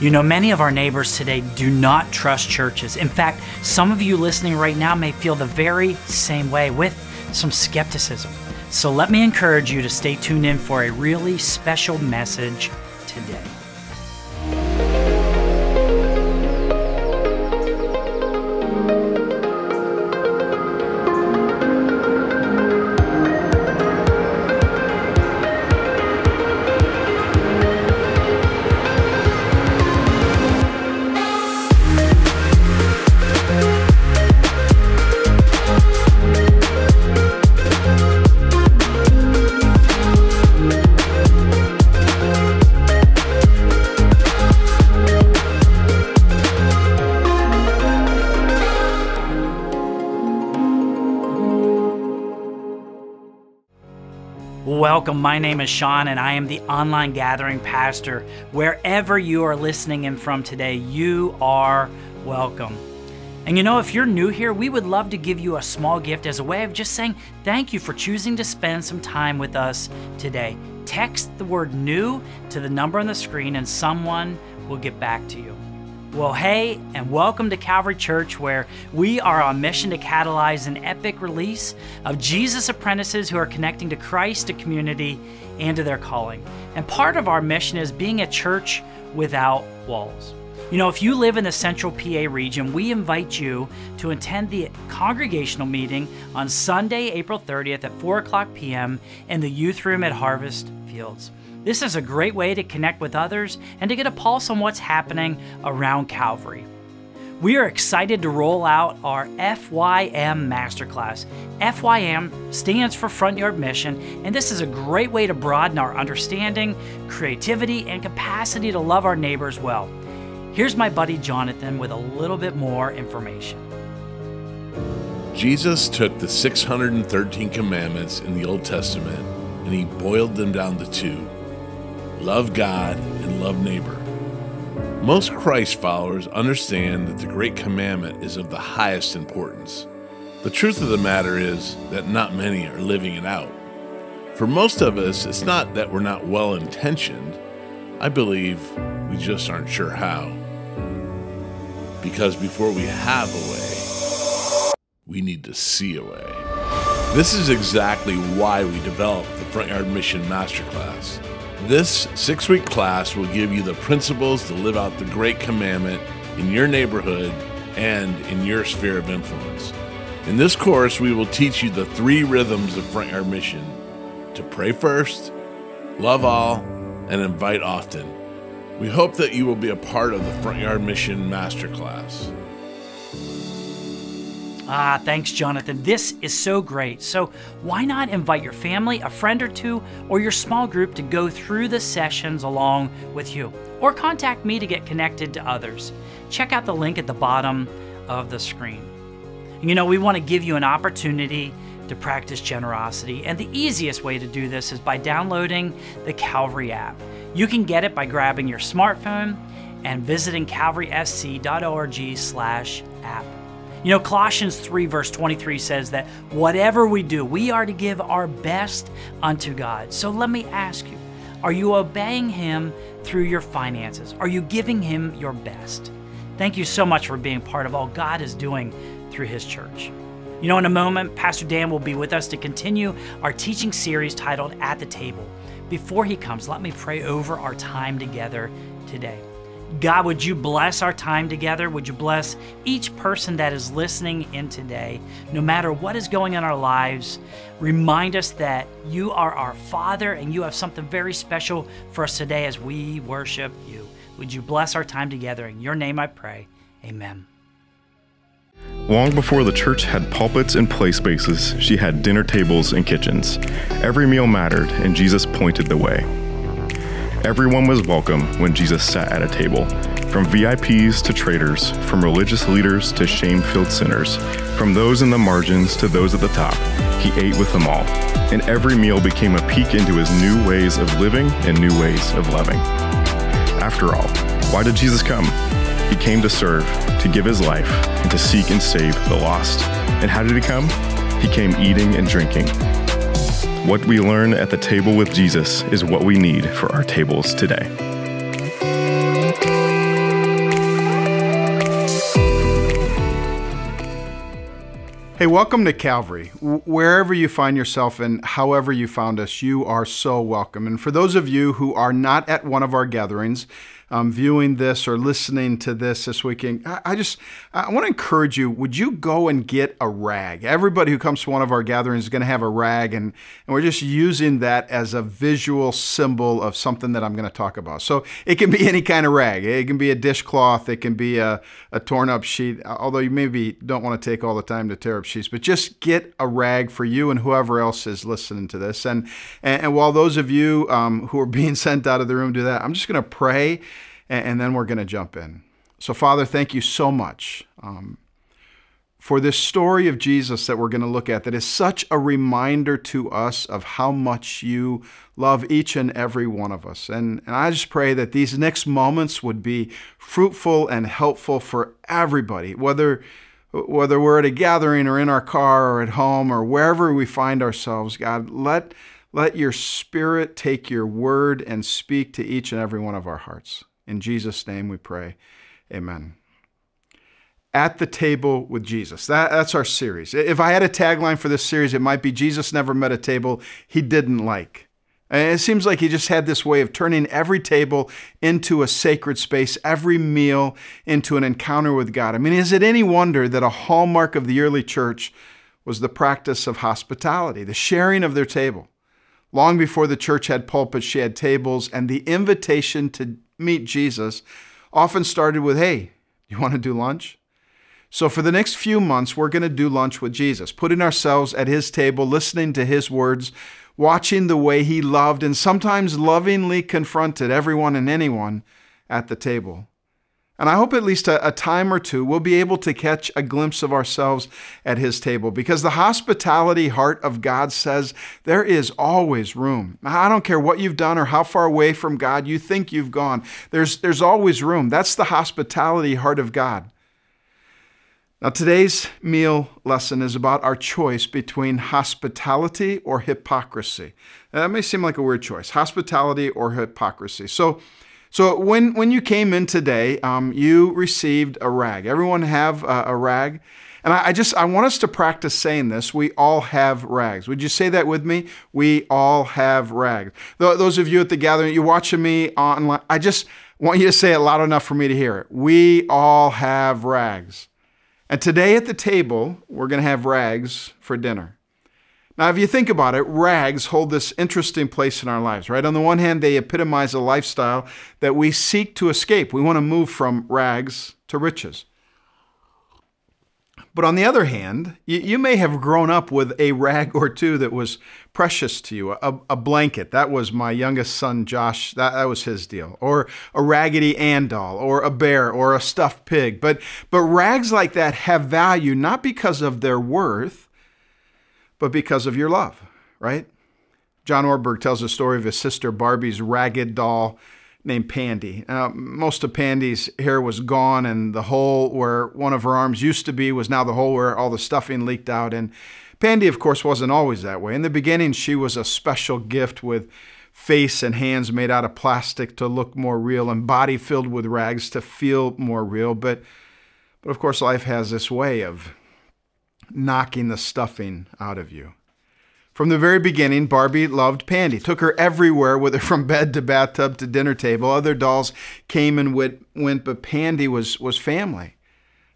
You know, many of our neighbors today do not trust churches. In fact, some of you listening right now may feel the very same way with some skepticism. So let me encourage you to stay tuned in for a really special message today. Welcome, my name is Sean and I am the online gathering pastor. Wherever you are listening in from today, you are welcome. And you know, if you're new here, we would love to give you a small gift as a way of just saying thank you for choosing to spend some time with us today. Text the word new to the number on the screen and someone will get back to you. Well, hey, and welcome to Calvary Church, where we are on mission to catalyze an epic release of Jesus apprentices who are connecting to Christ, to community, and to their calling. And part of our mission is being a church without walls. You know, if you live in the central PA region, we invite you to attend the congregational meeting on Sunday, April 30th at 4:00 p.m. in the youth room at Harvest Fields. This is a great way to connect with others and to get a pulse on what's happening around Calvary. We are excited to roll out our FYM Masterclass. FYM stands for Front Yard Mission, and this is a great way to broaden our understanding, creativity, and capacity to love our neighbors well. Here's my buddy Jonathan with a little bit more information. Jesus took the 613 commandments in the Old Testament and he boiled them down to two. Love God and love neighbor. Most Christ followers understand that the Great Commandment is of the highest importance. The truth of the matter is that not many are living it out. For most of us, it's not that we're not well-intentioned. I believe we just aren't sure how. Because before we have a way, we need to see a way. This is exactly why we developed the Front Yard Mission Masterclass. This 6-week class will give you the principles to live out the Great Commandment in your neighborhood and in your sphere of influence. In this course, we will teach you the 3 rhythms of Front Yard Mission: to pray first, love all, and invite often. We hope that you will be a part of the Front Yard Mission Masterclass. Ah, thanks, Jonathan. This is so great. So why not invite your family, a friend or two, or your small group to go through the sessions along with you? Or contact me to get connected to others. Check out the link at the bottom of the screen. You know, we want to give you an opportunity to practice generosity, and the easiest way to do this is by downloading the Calvary app. You can get it by grabbing your smartphone and visiting calvarysc.org/app. You know, Colossians 3 verse 23 says that whatever we do, we are to give our best unto God. So let me ask you, are you obeying Him through your finances? Are you giving Him your best? Thank you so much for being part of all God is doing through His church. You know, in a moment, Pastor Dan will be with us to continue our teaching series titled At the Table. Before he comes, let me pray over our time together today. God, would you bless our time together? Would you bless each person that is listening in today? No matter what is going on in our lives, remind us that you are our Father and you have something very special for us today as we worship you. Would you bless our time together? In your name I pray, amen. Long before the church had pulpits and play spaces, she had dinner tables and kitchens. Every meal mattered and Jesus pointed the way. Everyone was welcome when Jesus sat at a table, from VIPs to traitors, from religious leaders to shame-filled sinners, from those in the margins to those at the top. He ate with them all, and every meal became a peek into his new ways of living and new ways of loving. After all, why did Jesus come? He came to serve, to give his life, and to seek and save the lost. And how did he come? He came eating and drinking. What we learn at the table with Jesus is what we need for our tables today. Hey, welcome to Calvary. Wherever you find yourself and however you found us, you are so welcome. And for those of you who are not at one of our gatherings, viewing this or listening to this weekend, I want to encourage you, would you go and get a rag? Everybody who comes to one of our gatherings is going to have a rag, and we're just using that as a visual symbol of something that I'm going to talk about. So it can be any kind of rag. It can be a dishcloth. It can be a torn-up sheet, although you maybe don't want to take all the time to tear up sheets, but just get a rag for you and whoever else is listening to this. And while those of you who are being sent out of the room do that, I'm just going to pray, and then we're going to jump in. So, Father, thank you so much for this story of Jesus that we're going to look at, that is such a reminder to us of how much you love each and every one of us. And I just pray that these next moments would be fruitful and helpful for everybody, whether we're at a gathering or in our car or at home or wherever we find ourselves. God, let your Spirit take your word and speak to each and every one of our hearts. In Jesus' name we pray, amen. At the table with Jesus. That's our series. If I had a tagline for this series, it might be Jesus never met a table he didn't like. And it seems like he just had this way of turning every table into a sacred space, every meal into an encounter with God. I mean, is it any wonder that a hallmark of the early church was the practice of hospitality, the sharing of their table? Long before the church had pulpits, she had tables, and the invitation to meet Jesus often started with, hey, you want to do lunch? So for the next few months, we're going to do lunch with Jesus, putting ourselves at his table, listening to his words, watching the way he loved and sometimes lovingly confronted everyone and anyone at the table. And I hope at least a time or two we'll be able to catch a glimpse of ourselves at his table, because the hospitality heart of God says there is always room. I don't care what you've done or how far away from God you think you've gone. There's always room. That's the hospitality heart of God. Now, today's meal lesson is about our choice between hospitality or hypocrisy. Now, that may seem like a weird choice, hospitality or hypocrisy. So when you came in today, you received a rag. Everyone have a rag? And I want us to practice saying this. We all have rags. Would you say that with me? We all have rags. Those of you at the gathering, you're watching me online, I just want you to say it loud enough for me to hear it. We all have rags. And today at the table, we're going to have rags for dinner. Now, if you think about it, rags hold this interesting place in our lives, right? On the one hand, they epitomize a lifestyle that we seek to escape. We want to move from rags to riches. But on the other hand, you may have grown up with a rag or two that was precious to you, a blanket. That was my youngest son, Josh. That was his deal. Or a Raggedy Ann doll, or a bear, or a stuffed pig. But rags like that have value not because of their worth, but because of your love, right? John Ortberg tells the story of his sister Barbie's ragged doll named Pandy. Most of Pandy's hair was gone, and the hole where one of her arms used to be was now the hole where all the stuffing leaked out. And Pandy, of course, wasn't always that way. In the beginning, she was a special gift with face and hands made out of plastic to look more real, and body filled with rags to feel more real. But of course, life has this way of knocking the stuffing out of you. From the very beginning, Barbie loved Pandy, took her everywhere with her, from bed to bathtub to dinner table. Other dolls came and went, but Pandy was family.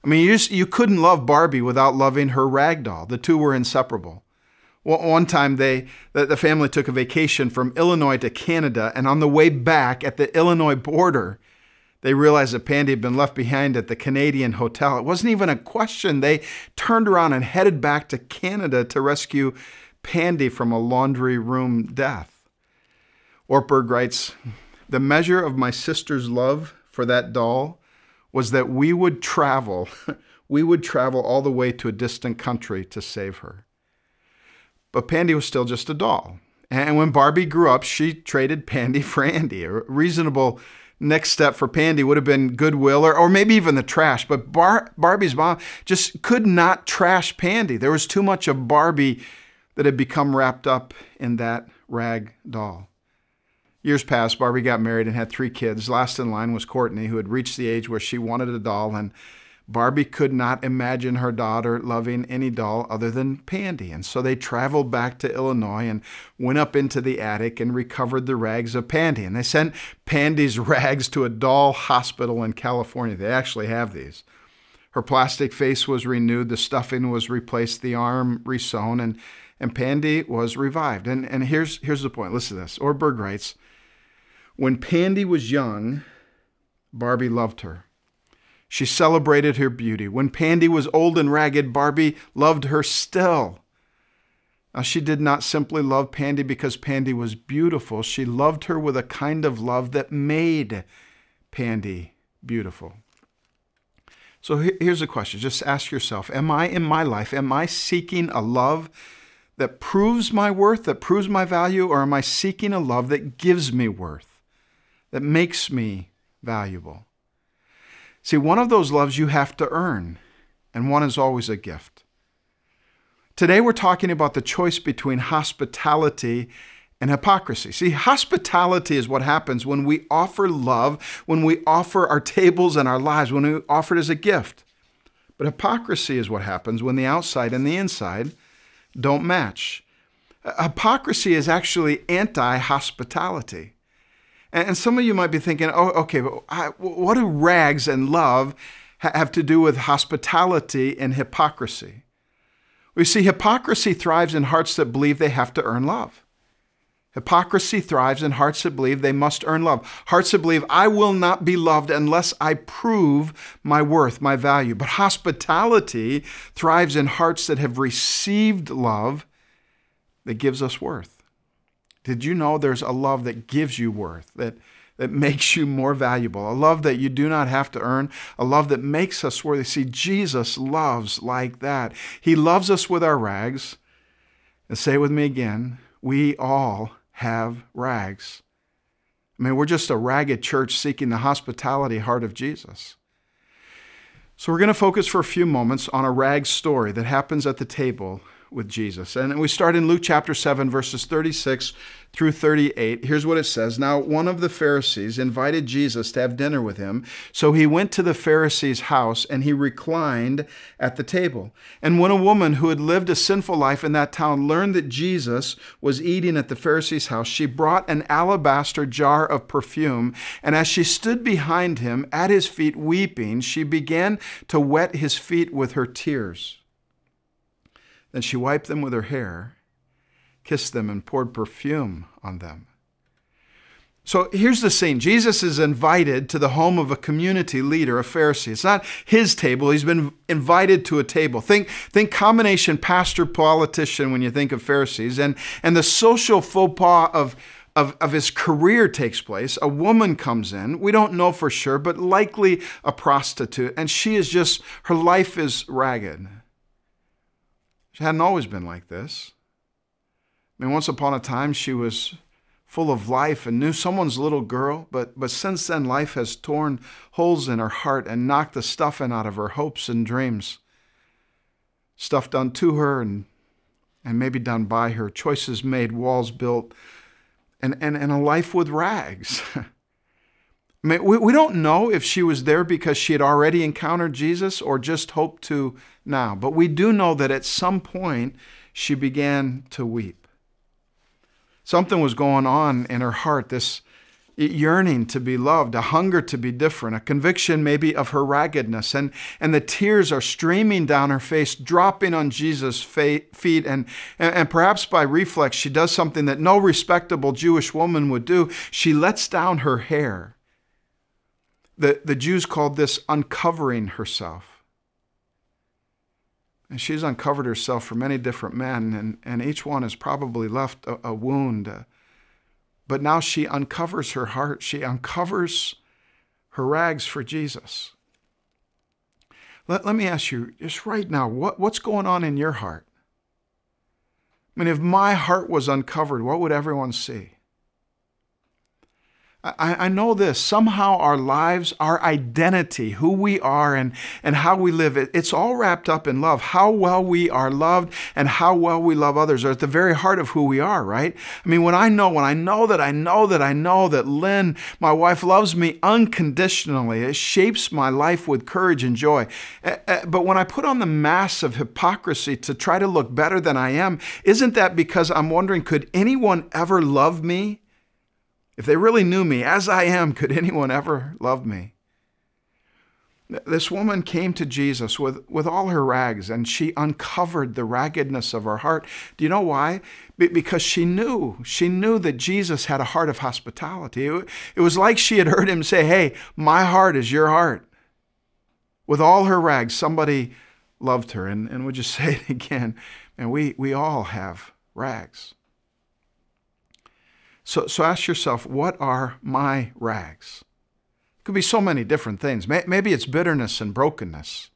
I mean, you couldn't love Barbie without loving her rag doll. The two were inseparable. One time, the family took a vacation from Illinois to Canada, and on the way back at the Illinois border, they realized that Pandy had been left behind at the Canadian hotel. It wasn't even a question. They turned around and headed back to Canada to rescue Pandy from a laundry room death. Ortberg writes, "The measure of my sister's love for that doll was that we would travel all the way to a distant country to save her." But Pandy was still just a doll. And when Barbie grew up, she traded Pandy for Andy. A reasonable next step for Pandy would have been Goodwill or maybe even the trash. But Barbie's mom just could not trash Pandy. There was too much of Barbie that had become wrapped up in that rag doll. Years passed, Barbie got married and had 3 kids. Last in line was Courtney, who had reached the age where she wanted a doll, and Barbie could not imagine her daughter loving any doll other than Pandy, and so they traveled back to Illinois and went up into the attic and recovered the rags of Pandy. And they sent Pandy's rags to a doll hospital in California. They actually have these. Her plastic face was renewed, the stuffing was replaced, the arm resewn, and Pandy was revived. And here's the point. Listen to this. Ortberg writes, when Pandy was young, Barbie loved her. She celebrated her beauty. When Pandy was old and ragged, Barbie loved her still. Now, she did not simply love Pandy because Pandy was beautiful. She loved her with a kind of love that made Pandy beautiful. So here's a question. Just ask yourself, am I in my life, am I seeking a love that proves my worth, that proves my value, or am I seeking a love that gives me worth, that makes me valuable? See, one of those loves you have to earn, and one is always a gift. Today we're talking about the choice between hospitality and hypocrisy. See, hospitality is what happens when we offer love, when we offer our tables and our lives, when we offer it as a gift. But hypocrisy is what happens when the outside and the inside don't match. Hypocrisy is actually anti-hospitality. And some of you might be thinking, oh, okay, but what do rags and love have to do with hospitality and hypocrisy? We see hypocrisy thrives in hearts that believe they have to earn love. Hypocrisy thrives in hearts that believe they must earn love. Hearts that believe I will not be loved unless I prove my worth, my value. But hospitality thrives in hearts that have received love that gives us worth. Did you know there's a love that gives you worth, that makes you more valuable, a love that you do not have to earn, a love that makes us worthy? See, Jesus loves like that. He loves us with our rags. And say it with me again, we all have rags. I mean, we're just a ragged church seeking the hospitality heart of Jesus. So we're going to focus for a few moments on a rag story that happens at the table with Jesus. And we start in Luke chapter 7, verses 36 through 38. Here's what it says. Now, one of the Pharisees invited Jesus to have dinner with him. So he went to the Pharisee's house and he reclined at the table. And when a woman who had lived a sinful life in that town learned that Jesus was eating at the Pharisee's house, she brought an alabaster jar of perfume. And as she stood behind him at his feet weeping, she began to wet his feet with her tears. Then she wiped them with her hair, kissed them, and poured perfume on them. So here's the scene. Jesus is invited to the home of a community leader, a Pharisee. It's not his table. He's been invited to a table. Think combination pastor, politician when you think of Pharisees. And the social faux pas of his career takes place. A woman comes in. We don't know for sure, but likely a prostitute. And she is just, her life is ragged. She hadn't always been like this. I mean, once upon a time, she was full of life and knew someone's little girl, but since then, life has torn holes in her heart and knocked the stuffing out of her hopes and dreams. Stuff done to her and maybe done by her, choices made, walls built, and a life with rags. I mean, we don't know if she was there because she had already encountered Jesus or just hoped to now. But we do know that at some point she began to weep. Something was going on in her heart, this yearning to be loved, a hunger to be different, a conviction maybe of her raggedness. And the tears are streaming down her face, dropping on Jesus' feet. And perhaps by reflex, she does something that no respectable Jewish woman would do. She lets down her hair. The Jews called this uncovering herself. And she's uncovered herself for many different men, and each one has probably left a wound. But now she uncovers her heart. She uncovers her rags for Jesus. Let me ask you, just right now, what's going on in your heart? I mean, if my heart was uncovered, what would everyone see? I know this, somehow our lives, our identity, who we are and how we live, it's all wrapped up in love. How well we are loved and how well we love others are at the very heart of who we are, right? I mean, when I know that Lynn, my wife, loves me unconditionally, it shapes my life with courage and joy. But when I put on the mask of hypocrisy to try to look better than I am, isn't that because I'm wondering, could anyone ever love me? If they really knew me as I am, could anyone ever love me? This woman came to Jesus with all her rags, and she uncovered the raggedness of her heart. Do you know why? Because she knew that Jesus had a heart of hospitality. It was like she had heard him say, hey, my heart is your heart. With all her rags, somebody loved her. And we'll just say it again, and we all have rags. So ask yourself, what are my rags? It could be so many different things. Maybe it's bitterness and brokenness.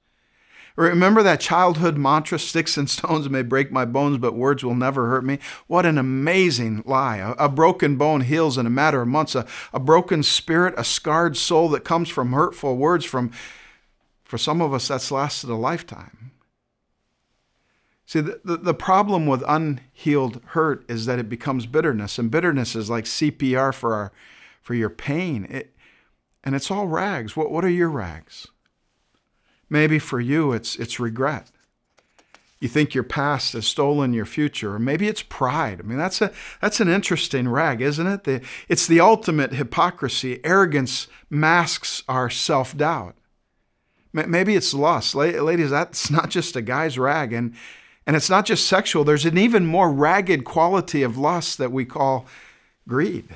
Remember that childhood mantra, sticks and stones may break my bones, but words will never hurt me? What an amazing lie. A broken bone heals in a matter of months. A broken spirit, a scarred soul that comes from hurtful words, for some of us, that's lasted a lifetime. See, the problem with unhealed hurt is that it becomes bitterness, and bitterness is like CPR for your pain. And it's all rags. What are your rags? Maybe for you, it's regret. You think your past has stolen your future, or maybe it's pride. I mean, that's an interesting rag, isn't it? It's the ultimate hypocrisy. Arrogance masks our self-doubt. Maybe it's lust. Ladies, that's not just a guy's rag. And it's not just sexual. There's an even more ragged quality of lust that we call greed.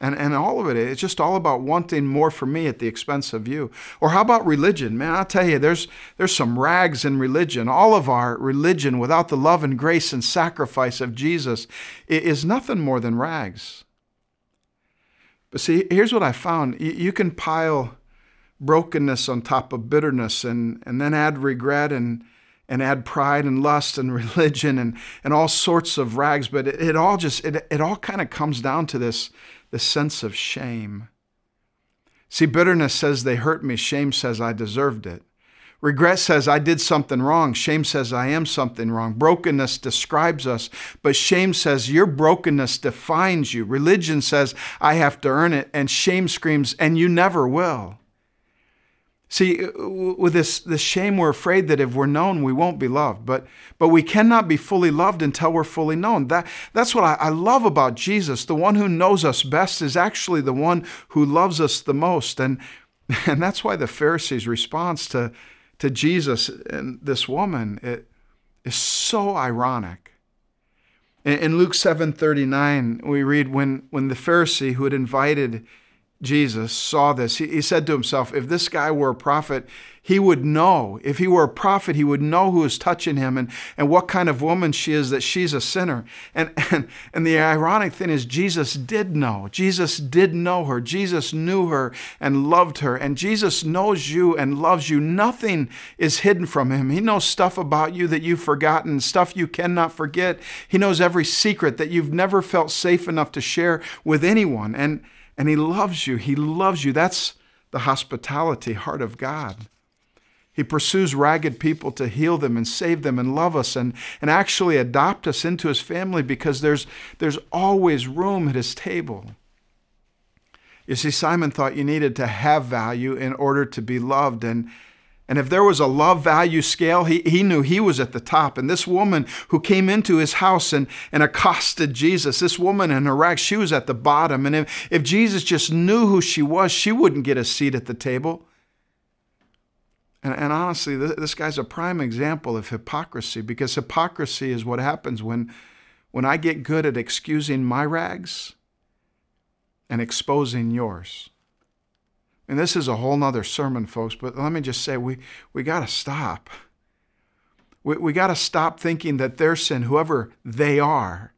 And all of it, it's just all about wanting more for me at the expense of you. Or how about religion? Man, I'll tell you, there's some rags in religion. All of our religion, without the love and grace and sacrifice of Jesus, is nothing more than rags. But see, here's what I found. You can pile brokenness on top of bitterness and then add regret and add pride and lust and religion and all sorts of rags, but it all kind of comes down to this sense of shame. See, bitterness says they hurt me. Shame says I deserved it. Regret says I did something wrong. Shame says I am something wrong. Brokenness describes us, but shame says your brokenness defines you. Religion says I have to earn it, and shame screams, and you never will. See, with this shame, we're afraid that if we're known, we won't be loved. But we cannot be fully loved until we're fully known. That's what I love about Jesus. The one who knows us best is actually the one who loves us the most. And that's why the Pharisees' response to Jesus and this woman is so ironic. In Luke 7:39, we read, when the Pharisee who had invited Jesus saw this, he said to himself, if this guy were a prophet, he would know. If he were a prophet, he would know who is touching him and what kind of woman she is, that she's a sinner. And the ironic thing is Jesus did know. Jesus did know her. Jesus knew her and loved her. And Jesus knows you and loves you. Nothing is hidden from him. He knows stuff about you that you've forgotten, stuff you cannot forget. He knows every secret that you've never felt safe enough to share with anyone. And he loves you. He loves you. That's the hospitality heart of God. He pursues ragged people to heal them and save them and love us and actually adopt us into his family, because there's always room at his table. You see, Simon thought you needed to have value in order to be loved. And if there was a love-value scale, he knew he was at the top. And this woman who came into his house and accosted Jesus, this woman in her rags, she was at the bottom. And if Jesus just knew who she was, she wouldn't get a seat at the table. And honestly, this guy's a prime example of hypocrisy, because hypocrisy is what happens when I get good at excusing my rags and exposing yours. And this is a whole nother sermon, folks, but let me just say, we got to stop. We got to stop thinking that their sin, whoever they are,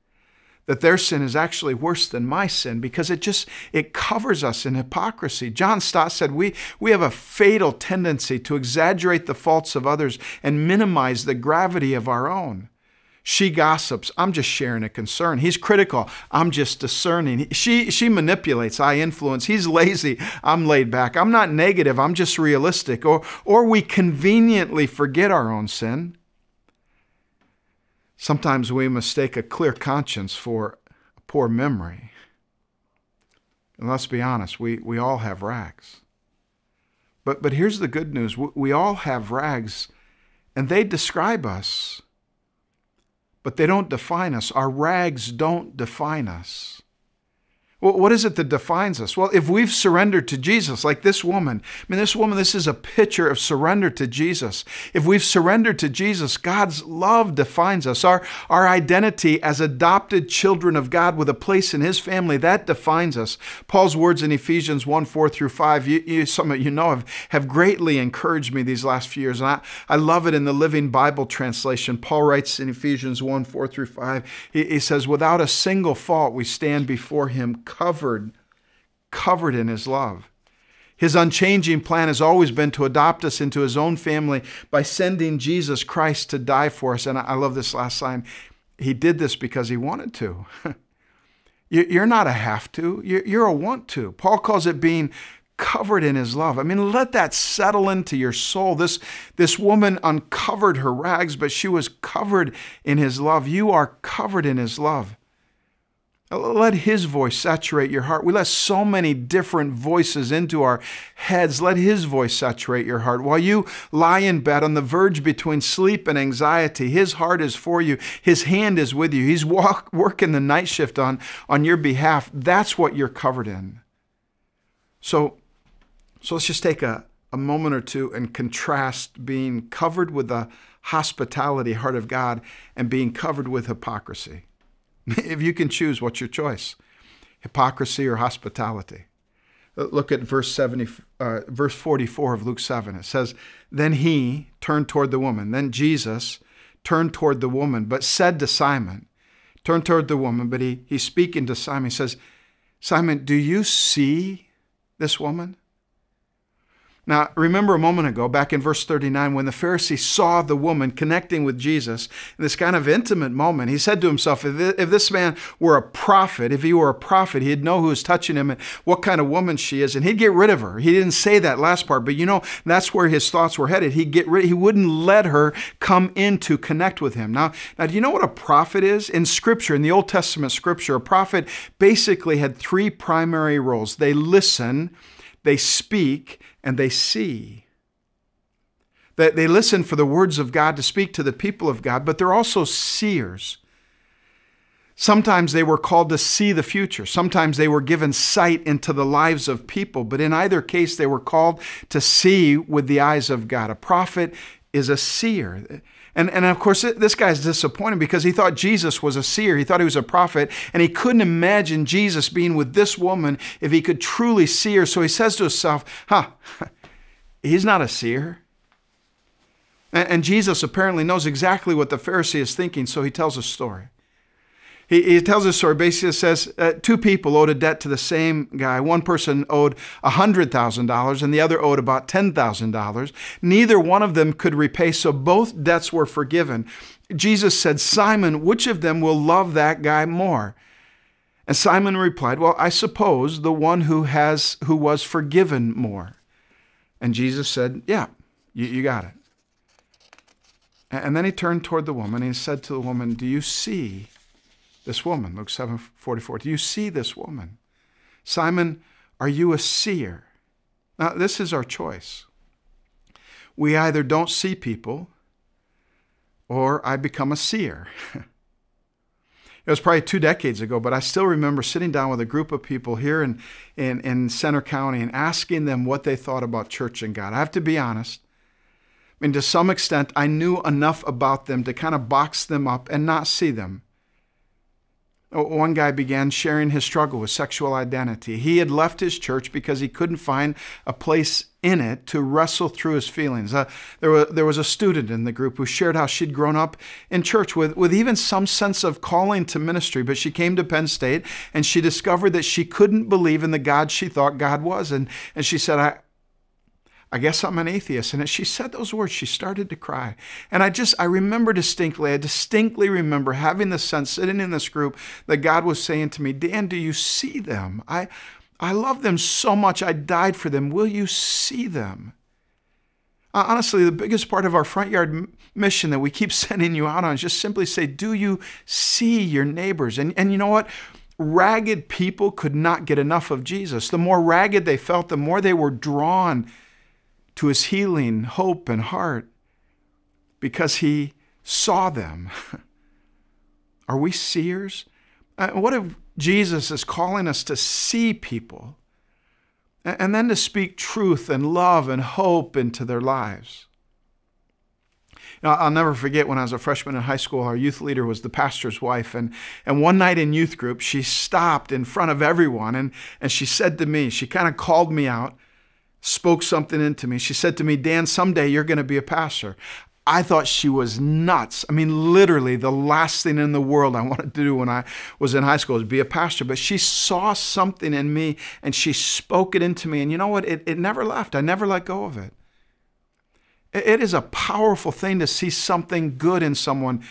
that their sin is actually worse than my sin, because it covers us in hypocrisy. John Stott said, we have a fatal tendency to exaggerate the faults of others and minimize the gravity of our own. She gossips. I'm just sharing a concern. He's critical. I'm just discerning. She manipulates. I influence. He's lazy. I'm laid back. I'm not negative. I'm just realistic. Or we conveniently forget our own sin. Sometimes we mistake a clear conscience for a poor memory. And let's be honest, we all have rags. But here's the good news. We all have rags, and they describe us. But they don't define us. Our rags don't define us. Well, what is it that defines us? Well, if we've surrendered to Jesus, like this woman. I mean, this woman, this is a picture of surrender to Jesus. If we've surrendered to Jesus, God's love defines us. Our identity as adopted children of God with a place in His family, that defines us. Paul's words in Ephesians 1:4-5, some of you know, have greatly encouraged me these last few years. And I love it in the Living Bible translation. Paul writes in Ephesians 1:4-5, he says, "Without a single fault, we stand before Him, covered in His love." His unchanging plan has always been to adopt us into His own family by sending Jesus Christ to die for us. And I love this last line. He did this because He wanted to. You're not a have to. You're a want to. Paul calls it being covered in His love. I mean, let that settle into your soul. This woman uncovered her rags, but she was covered in His love. You are covered in His love. Let His voice saturate your heart. We let so many different voices into our heads. Let His voice saturate your heart. While you lie in bed on the verge between sleep and anxiety, His heart is for you. His hand is with you. He's working the night shift on your behalf. That's what you're covered in. So let's just take a moment or two and contrast being covered with the hospitality heart of God and being covered with hypocrisy. If you can choose, what's your choice? Hypocrisy or hospitality? Look at verse 44 of Luke 7. It says, "Then He turned toward the woman." Then Jesus turned toward the woman, but said to Simon, turned toward the woman, but he's speaking to Simon. He says, "Simon, do you see this woman?" Now, remember a moment ago, back in verse 39, when the Pharisee saw the woman connecting with Jesus, in this kind of intimate moment, he said to himself, if this man were a prophet, if he were a prophet, he'd know who was touching him and what kind of woman she is, and he'd get rid of her. He didn't say that last part, but you know, that's where his thoughts were headed. He wouldn't let her come in to connect with him. Now, do you know what a prophet is? In Scripture, in the Old Testament Scripture, a prophet basically had three primary roles. They listen, they speak, and they see. They listen for the words of God to speak to the people of God, but they're also seers. Sometimes they were called to see the future. Sometimes they were given sight into the lives of people, but in either case, they were called to see with the eyes of God. A prophet is a seer. And of course, this guy's disappointed because he thought Jesus was a seer. He thought He was a prophet, and he couldn't imagine Jesus being with this woman if he could truly see her. So he says to himself, he's not a seer. And Jesus apparently knows exactly what the Pharisee is thinking, so He tells a story. He tells a story, basically says, two people owed a debt to the same guy. One person owed $100,000 and the other owed about $10,000. Neither one of them could repay, so both debts were forgiven. Jesus said, "Simon, which of them will love that guy more?" And Simon replied, "Well, I suppose the one who was forgiven more." And Jesus said, "Yeah, you got it." And then He turned toward the woman and He said to the woman, "Do you see this woman?" Luke 7:44. "Do you see this woman? Simon, are you a seer?" Now, this is our choice. We either don't see people or I become a seer. It was probably 2 decades ago, but I still remember sitting down with a group of people here in Center County and asking them what they thought about church and God. I have to be honest. I mean, to some extent, I knew enough about them to kind of box them up and not see them. One guy began sharing his struggle with sexual identity. He had left his church because he couldn't find a place in it to wrestle through his feelings. There was a student in the group who shared how she'd grown up in church with even some sense of calling to ministry, but she came to Penn State and she discovered that she couldn't believe in the God she thought God was. And she said, I I guess I'm an atheist. And as she said those words, she started to cry. And I remember distinctly, I distinctly remember having the sense sitting in this group that God was saying to me, Dan, do you see them? I love them so much. I died for them. Will you see them? Honestly, the biggest part of our front yard mission that we keep sending you out on is just simply say, do you see your neighbors? And you know what? Ragged people could not get enough of Jesus. The more ragged they felt, the more they were drawn to his healing, hope, and heart because he saw them. Are we seers? What if Jesus is calling us to see people and then to speak truth and love and hope into their lives? Now, I'll never forget when I was a freshman in high school, our youth leader was the pastor's wife. And one night in youth group, she stopped in front of everyone and she said to me, she kind of called me out, spoke something into me. She said to me, Dan, someday you're going to be a pastor. I thought she was nuts. I mean, literally the last thing in the world I wanted to do when I was in high school was be a pastor. But she saw something in me and she spoke it into me. And you know what? It never left. I never let go of it. It is a powerful thing to see something good in someone,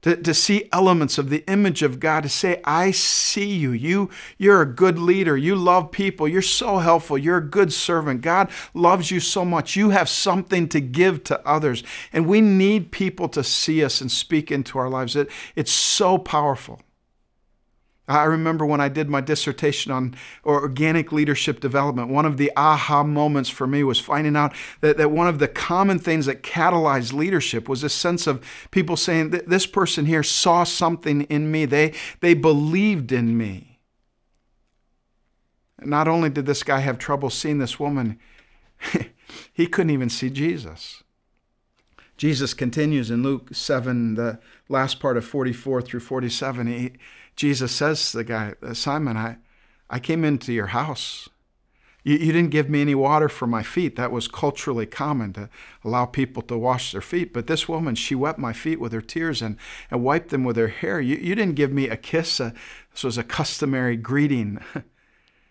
to see elements of the image of God, to say, I see you. You're a good leader. You love people. You're so helpful. You're a good servant. God loves you so much. You have something to give to others. And we need people to see us and speak into our lives. It's so powerful. I remember when I did my dissertation on organic leadership development, one of the aha moments for me was finding out that one of the common things that catalyzed leadership was a sense of people saying, this person here saw something in me. They believed in me. And not only did this guy have trouble seeing this woman, he couldn't even see Jesus. Jesus continues in Luke 7, the last part of 44 through 47. Jesus says to the guy, Simon, I came into your house. You didn't give me any water for my feet. That was culturally common to allow people to wash their feet. But this woman, she wept my feet with her tears and wiped them with her hair. You didn't give me a kiss. This was a customary greeting.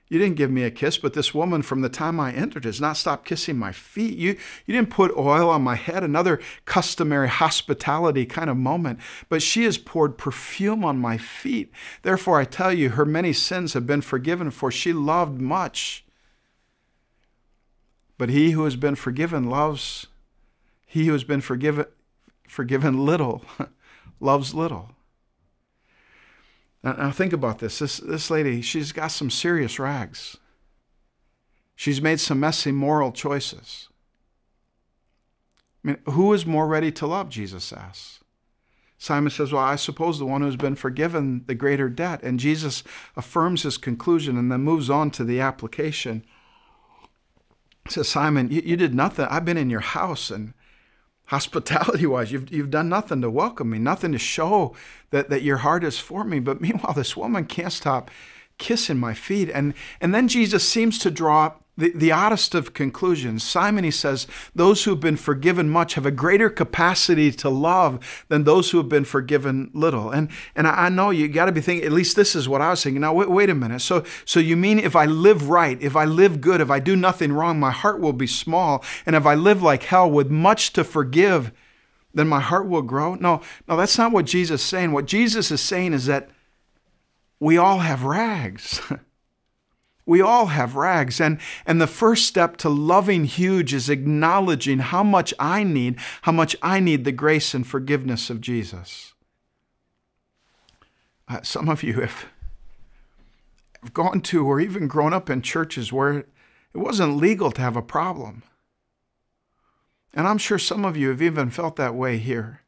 You didn't give me a kiss, but this woman from the time I entered has not stopped kissing my feet. You didn't put oil on my head, another customary hospitality kind of moment, but she has poured perfume on my feet. Therefore, I tell you, her many sins have been forgiven, for she loved much. But he who has been forgiven loves, he who has been forgiven little, loves little. Now think about this. This lady, she's got some serious rags. She's made some messy moral choices. I mean, who is more ready to love, Jesus asks. Simon says, well, I suppose the one who's been forgiven the greater debt. And Jesus affirms his conclusion and then moves on to the application. He says, Simon, you did nothing. I've been in your house and hospitality-wise, you've done nothing to welcome me, nothing to show that your heart is for me. But meanwhile, this woman can't stop kissing my feet. And then Jesus seems to draw the oddest of conclusions. Simon, he says, those who've been forgiven much have a greater capacity to love than those who have been forgiven little. And I know you got to be thinking, at least this is what I was thinking. Now, wait a minute. So you mean if I live right, if I live good, if I do nothing wrong, my heart will be small. And if I live like hell with much to forgive, then my heart will grow? No, that's not what Jesus is saying. What Jesus is saying is that we all have rags. We all have rags, and the first step to loving huge is acknowledging how much I need the grace and forgiveness of Jesus. Some of you have gone to or even grown up in churches where it wasn't legal to have a problem. And I'm sure some of you have even felt that way here.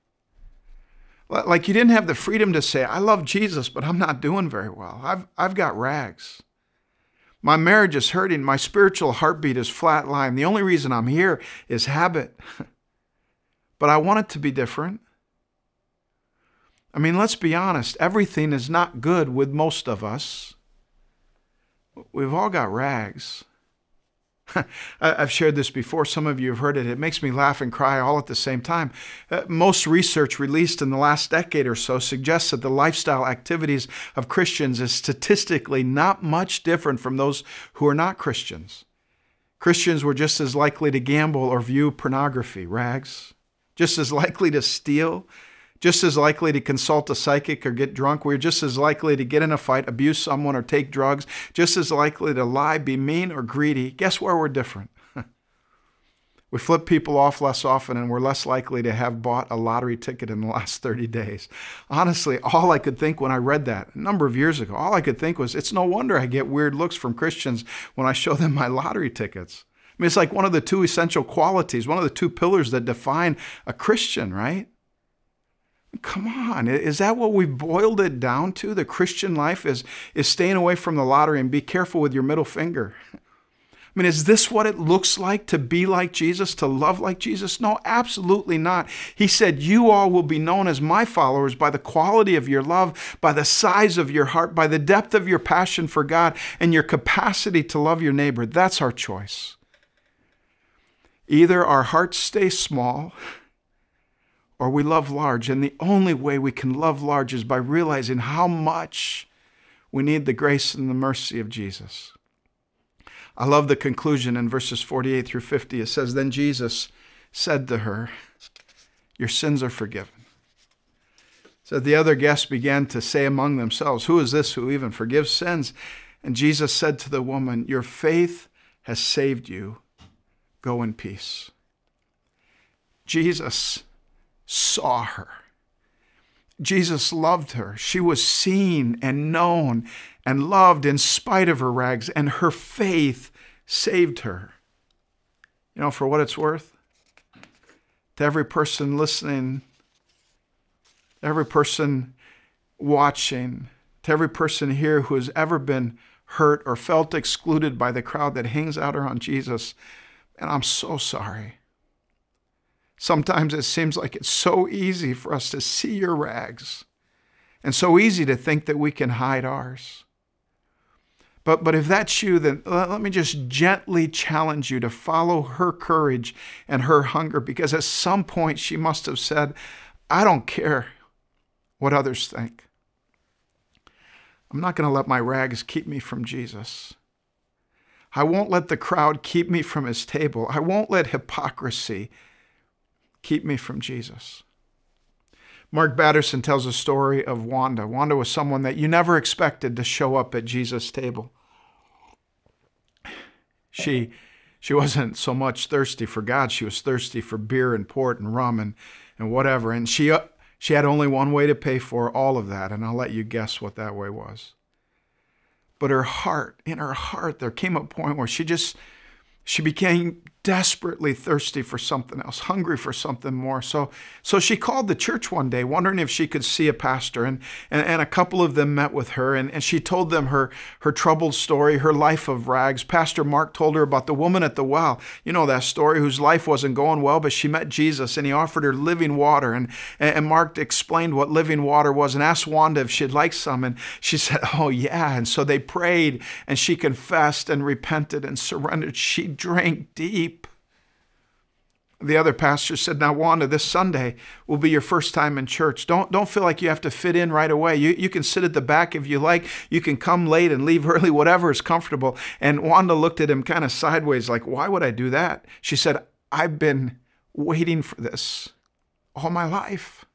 Like you didn't have the freedom to say, I love Jesus, but I'm not doing very well. I've got rags. My marriage is hurting. My spiritual heartbeat is flatlined. The only reason I'm here is habit. But I want it to be different. I mean, let's be honest. Everything is not good with most of us. We've all got rags. I've shared this before. Some of you have heard it. It makes me laugh and cry all at the same time. Most research released in the last decade or so suggests that the lifestyle activities of Christians is statistically not much different from those who are not Christians. Christians were just as likely to gamble or view pornography, rags, just as likely to steal, just as likely to consult a psychic or get drunk. We're just as likely to get in a fight, abuse someone, or take drugs, just as likely to lie, be mean, or greedy. Guess where we're different? We flip people off less often, and we're less likely to have bought a lottery ticket in the last 30 days. Honestly, all I could think when I read that a number of years ago, all I could think was, it's no wonder I get weird looks from Christians when I show them my lottery tickets. I mean, it's like one of the two essential qualities, one of the two pillars that define a Christian, right? Come on, is that what we've boiled it down to? The Christian life is staying away from the lottery and be careful with your middle finger. I mean, is this what it looks like to be like Jesus, to love like Jesus? No, absolutely not. He said, you all will be known as my followers by the quality of your love, by the size of your heart, by the depth of your passion for God, and your capacity to love your neighbor. That's our choice. Either our hearts stay small or we love large. And the only way we can love large is by realizing how much we need the grace and the mercy of Jesus. I love the conclusion in verses 48 through 50. It says, then Jesus said to her, your sins are forgiven. So the other guests began to say among themselves, who is this who even forgives sins? And Jesus said to the woman, your faith has saved you. Go in peace. Jesus saw her. Jesus loved her. She was seen and known and loved in spite of her rags, and her faith saved her. You know, for what it's worth, to every person listening, every person watching, to every person here who has ever been hurt or felt excluded by the crowd that hangs out around Jesus, and I'm so sorry. Sometimes it seems like it's so easy for us to see your rags and so easy to think that we can hide ours. But if that's you, then let me just gently challenge you to follow her courage and her hunger, because at some point she must have said, I don't care what others think. I'm not going to let my rags keep me from Jesus. I won't let the crowd keep me from his table. I won't let hypocrisy keep me from Jesus. Mark Batterson tells a story of Wanda. Wanda was someone that you never expected to show up at Jesus' table. She wasn't so much thirsty for God. She was thirsty for beer and port and rum and whatever. And she had only one way to pay for all of that. And I'll let you guess what that way was. But her heart, in her heart, there came a point where she became desperately thirsty for something else, hungry for something more. So she called the church one day, wondering if she could see a pastor. And a couple of them met with her, and she told them her troubled story, her life of rags. Pastor Mark told her about the woman at the well. You know that story, whose life wasn't going well, but she met Jesus, and he offered her living water. And Mark explained what living water was and asked Wanda if she'd like some. And she said, oh, yeah. And so they prayed, and she confessed and repented and surrendered. She drank deep. The other pastor said, now, Wanda, this Sunday will be your first time in church. Don't feel like you have to fit in right away. You can sit at the back if you like. You can come late and leave early, whatever is comfortable. And Wanda looked at him kind of sideways, like, why would I do that? She said, I've been waiting for this all my life.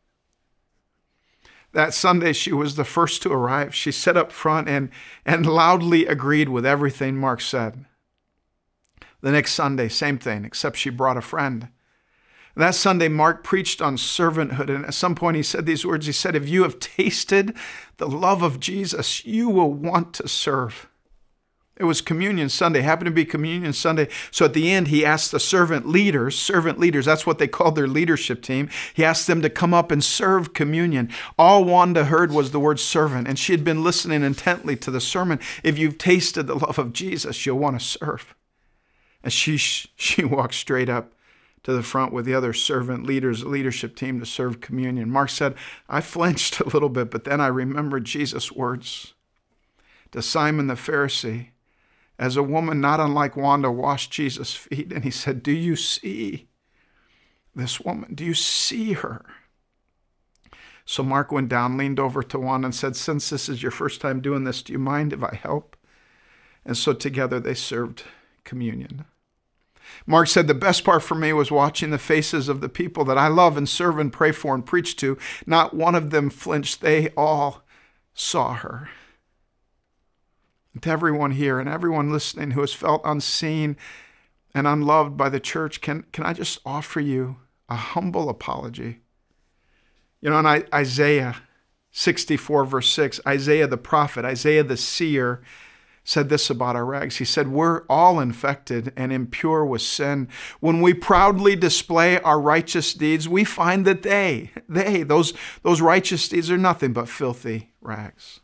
That Sunday, she was the first to arrive. She sat up front and loudly agreed with everything Mark said. The next Sunday, same thing, except she brought a friend. That Sunday, Mark preached on servanthood, and at some point he said these words. He said, if you have tasted the love of Jesus, you will want to serve. It was Communion Sunday, happened to be Communion Sunday. So at the end, he asked the servant leaders, that's what they called their leadership team. He asked them to come up and serve communion. All Wanda heard was the word servant, and she had been listening intently to the sermon. If you've tasted the love of Jesus, you'll want to serve. And she walked straight up to the front with the other servant leaders, leadership team, to serve communion. Mark said, I flinched a little bit, but then I remembered Jesus' words to Simon the Pharisee, as a woman not unlike Wanda washed Jesus' feet. And he said, do you see this woman? Do you see her? So Mark went down, leaned over to Wanda and said, since this is your first time doing this, do you mind if I help? And so together they served communion. Mark said, the best part for me was watching the faces of the people that I love and serve and pray for and preach to. Not one of them flinched. They all saw her. And to everyone here and everyone listening who has felt unseen and unloved by the church, can I just offer you a humble apology? You know, in Isaiah 64, verse 6, Isaiah the prophet, Isaiah the seer, said this about our rags. He said, we're all infected and impure with sin. When we proudly display our righteous deeds, we find that those righteous deeds are nothing but filthy rags.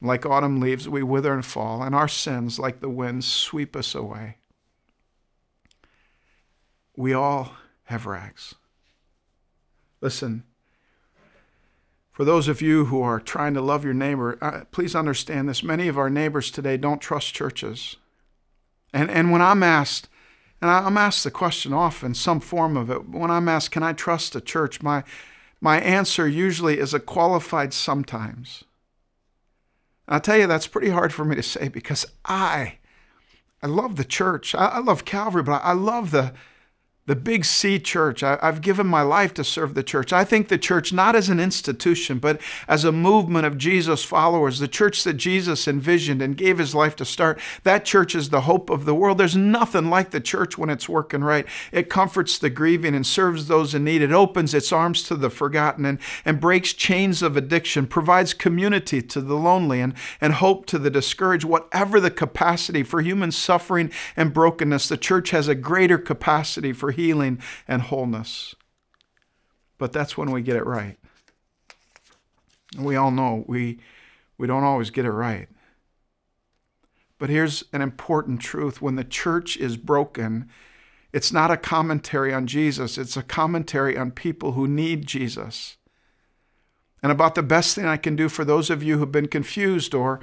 Like autumn leaves, we wither and fall, and our sins, like the wind, sweep us away. We all have rags. Listen, for those of you who are trying to love your neighbor, please understand this. Many of our neighbors today don't trust churches. And when I'm asked, and I'm asked the question often, some form of it, when I'm asked, can I trust a church? My answer usually is a qualified sometimes. I'll tell you, that's pretty hard for me to say because I love the church. I love Calvary, but I love the Big C church. I've given my life to serve the church. I think the church, not as an institution, but as a movement of Jesus followers, the church that Jesus envisioned and gave his life to start, that church is the hope of the world. There's nothing like the church when it's working right. It comforts the grieving and serves those in need. It opens its arms to the forgotten and breaks chains of addiction, provides community to the lonely and hope to the discouraged. Whatever the capacity for human suffering and brokenness, the church has a greater capacity for healing and wholeness. But that's when we get it right. And we all know we don't always get it right. But here's an important truth. When the church is broken, it's not a commentary on Jesus. It's a commentary on people who need Jesus. And about the best thing I can do for those of you who've been confused or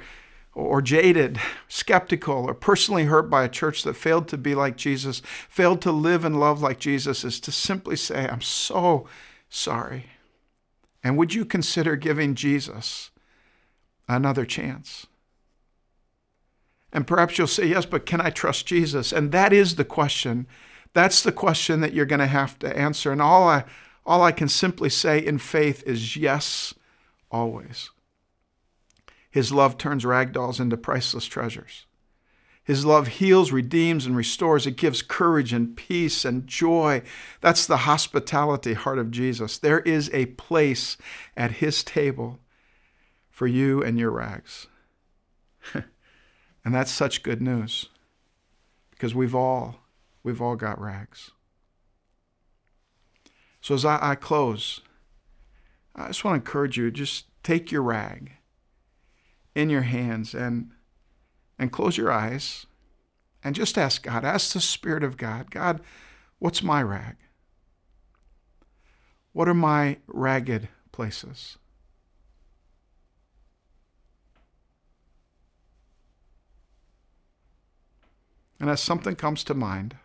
jaded, skeptical, or personally hurt by a church that failed to be like Jesus, failed to live and love like Jesus, is to simply say, I'm so sorry. And would you consider giving Jesus another chance? And perhaps you'll say, yes, but can I trust Jesus? And that is the question. That's the question that you're going to have to answer. And all I can simply say in faith is yes, always. His love turns rag dolls into priceless treasures. His love heals, redeems, and restores. It gives courage and peace and joy. That's the hospitality heart of Jesus. There is a place at his table for you and your rags. And that's such good news because we've all got rags. So as I close, I just want to encourage you, just take your rag in your hands and close your eyes and just ask God, ask the Spirit of God, God, what's my rag? What are my ragged places? And as something comes to mind,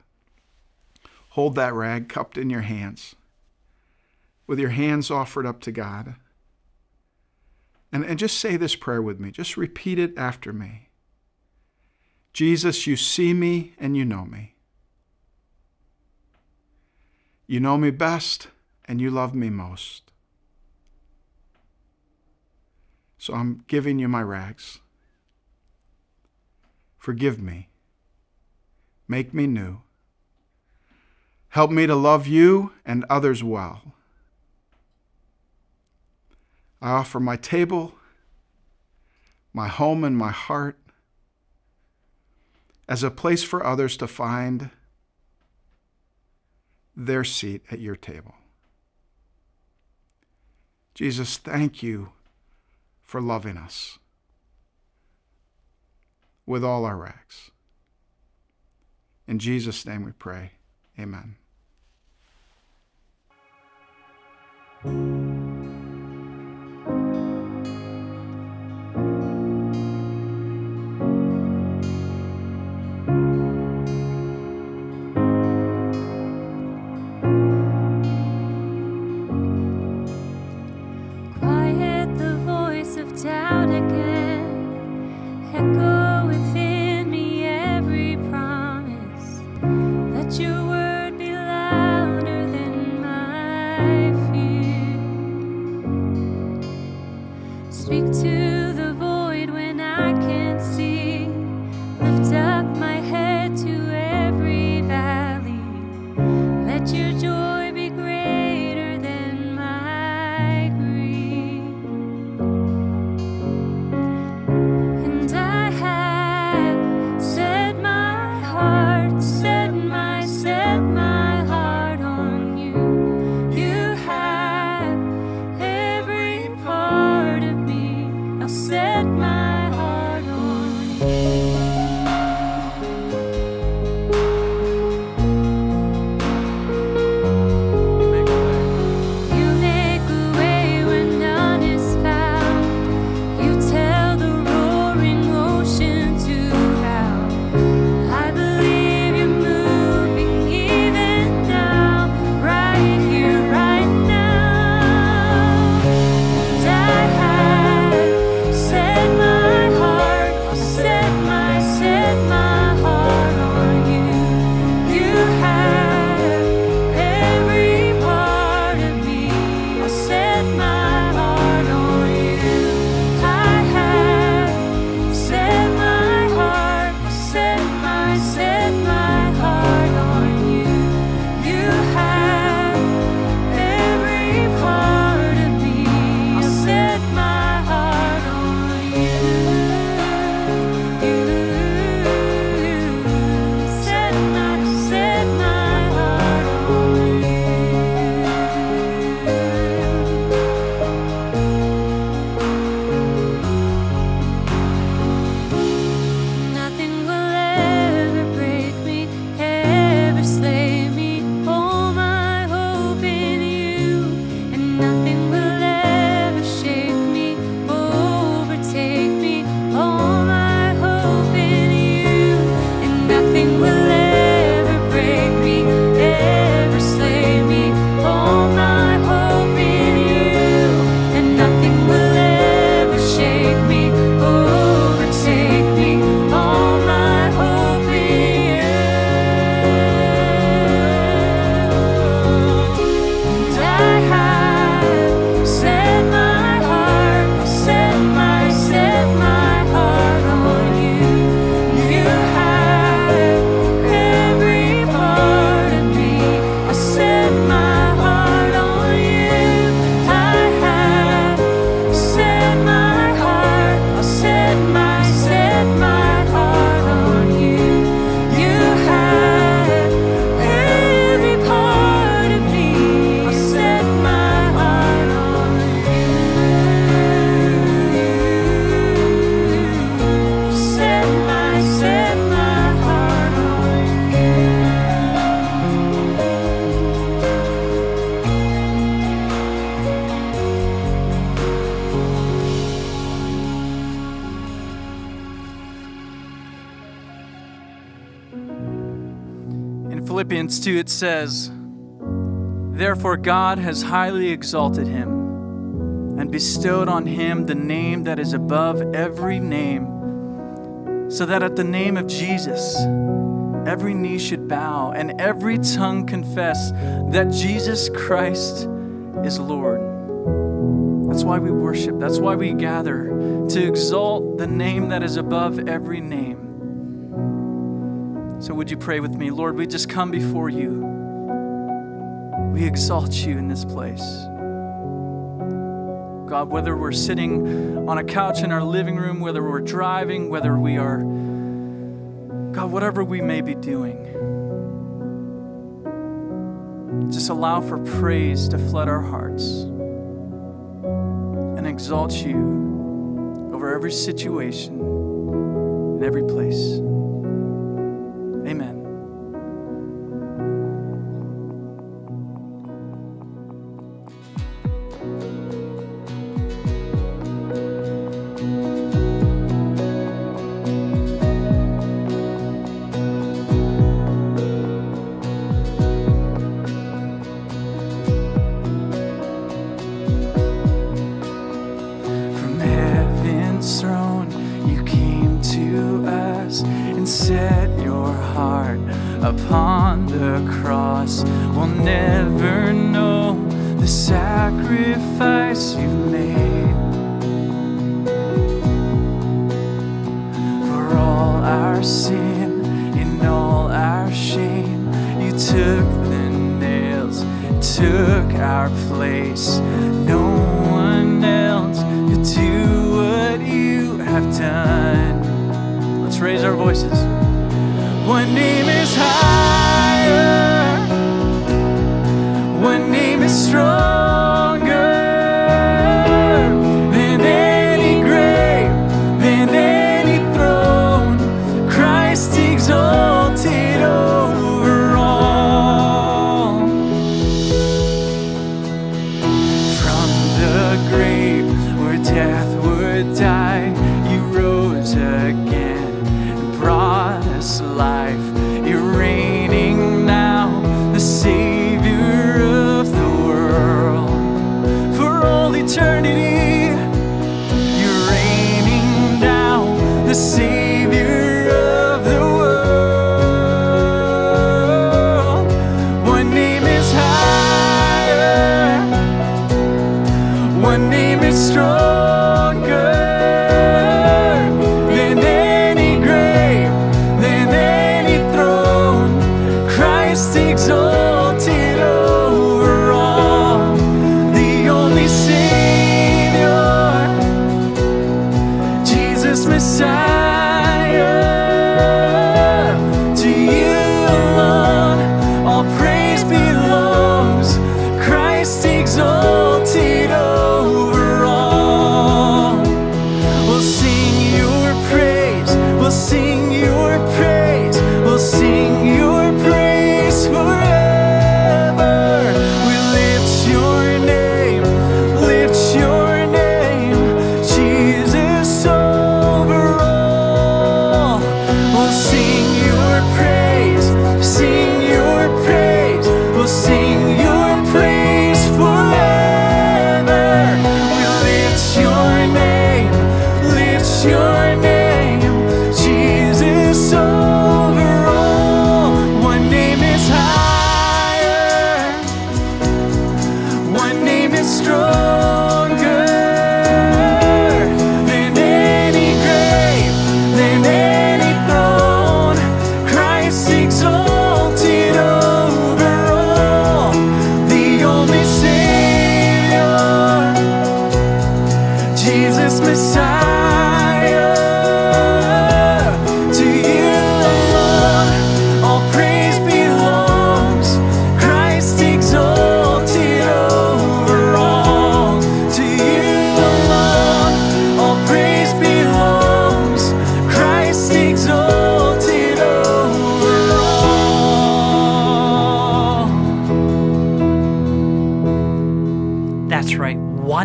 hold that rag cupped in your hands with your hands offered up to God. And just say this prayer with me. Just repeat it after me. Jesus, you see me and you know me. You know me best and you love me most. So I'm giving you my rags. Forgive me. Make me new. Help me to love you and others well. I offer my table, my home, and my heart as a place for others to find their seat at your table. Jesus, thank you for loving us with all our rags. In Jesus' name we pray. Amen. Echo within me every promise. Philippians 2, it says, "Therefore God has highly exalted him and bestowed on him the name that is above every name, so that at the name of Jesus, every knee should bow and every tongue confess that Jesus Christ is Lord." That's why we worship. That's why we gather, to exalt the name that is above every name. So would you pray with me? Lord, we just come before you. We exalt you in this place. God, whether we're sitting on a couch in our living room, whether we're driving, whether we are, God, whatever we may be doing, just allow for praise to flood our hearts and exalt you over every situation and every place. Amen.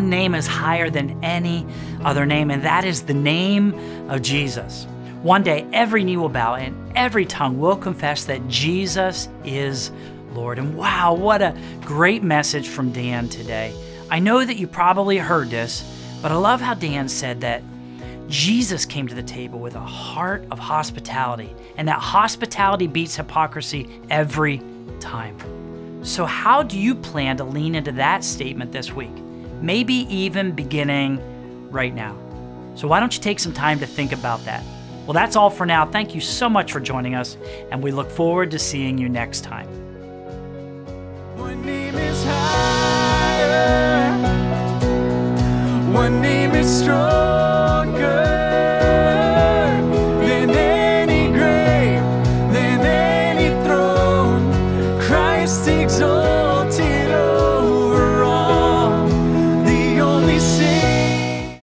Name is higher than any other name, and that is the name of Jesus. One day, every knee will bow and every tongue will confess that Jesus is Lord. And wow, what a great message from Dan today. I know that you probably heard this, but I love how Dan said that Jesus came to the table with a heart of hospitality, and that hospitality beats hypocrisy every time. So how do you plan to lean into that statement this week? Maybe even beginning right now. So why don't you take some time to think about that? Well, that's all for now. Thank you so much for joining us, and we look forward to seeing you next time. One name is higher. One name is stronger.